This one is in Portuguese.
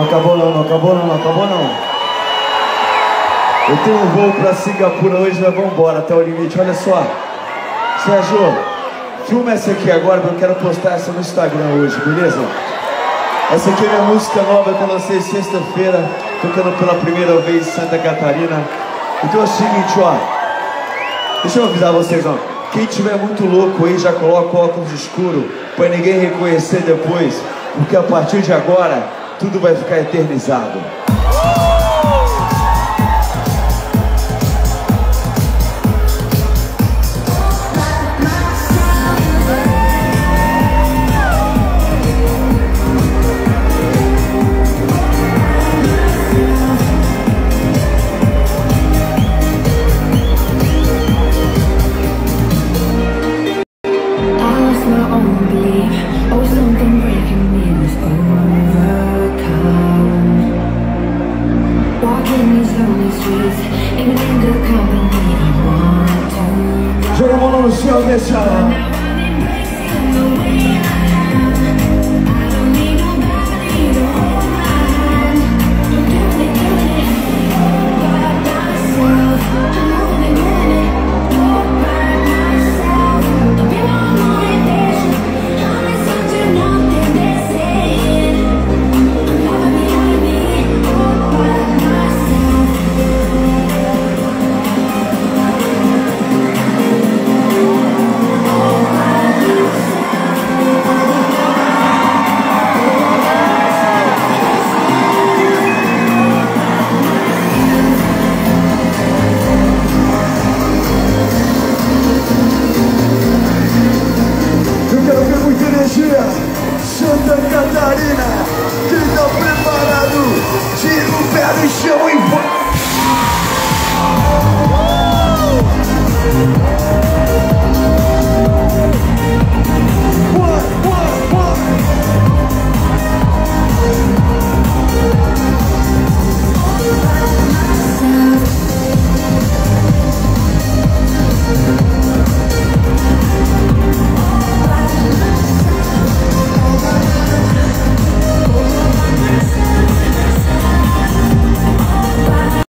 Não acabou não, não acabou não, não acabou não. Eu tenho um voo pra Singapura hoje, nós vamos embora até o limite, olha só. Sérgio, filma essa aqui agora, porque eu quero postar essa no Instagram hoje, beleza? Essa aqui é minha música nova, eu lancei sexta-feira, tocando pela primeira vez em Santa Catarina. Então é o seguinte, ó. Deixa eu avisar vocês, ó. Quem tiver muito louco aí, já coloca o óculos escuro, pra ninguém reconhecer depois, porque a partir de agora, tudo vai ficar eternizado.